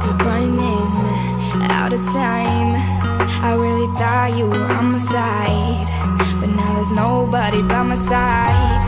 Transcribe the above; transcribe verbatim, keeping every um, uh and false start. We're running out of time. I really thought you were on my side, but now there's nobody by my side.